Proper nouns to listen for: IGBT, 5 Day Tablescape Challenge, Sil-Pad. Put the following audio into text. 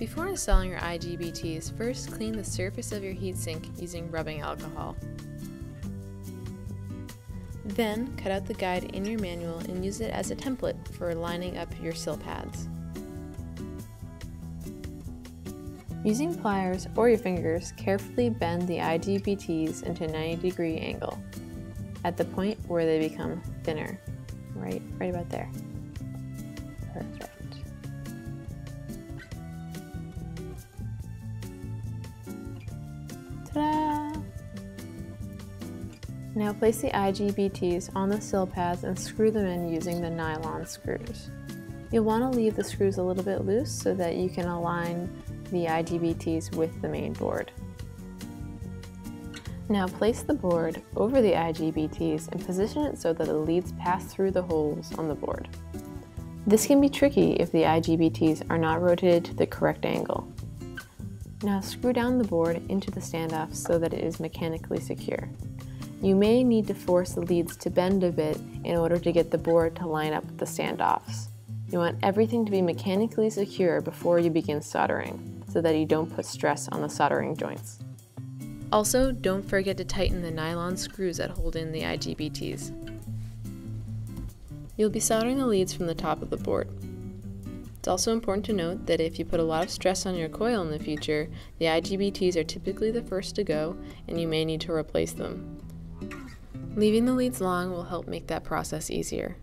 Before installing your IGBTs, first clean the surface of your heatsink using rubbing alcohol. Then, cut out the guide in your manual and use it as a template for lining up your Sil-Pads. Using pliers or your fingers, carefully bend the IGBTs into a 90-degree angle at the point where they become thinner. Right about there. Perfect. Ta-da! Now place the IGBTs on the Sil-Pads and screw them in using the nylon screws. You'll want to leave the screws a little bit loose so that you can align the IGBTs with the main board. Now place the board over the IGBTs and position it so that the leads pass through the holes on the board. This can be tricky if the IGBTs are not rotated to the correct angle. Now screw down the board into the standoff so that it is mechanically secure. You may need to force the leads to bend a bit in order to get the board to line up with the standoffs. You want everything to be mechanically secure before you begin soldering, so that you don't put stress on the soldering joints. Also, don't forget to tighten the nylon screws that hold in the IGBTs. You'll be soldering the leads from the top of the board. It's also important to note that if you put a lot of stress on your coil in the future, the IGBTs are typically the first to go, and you may need to replace them. Leaving the leads long will help make that process easier.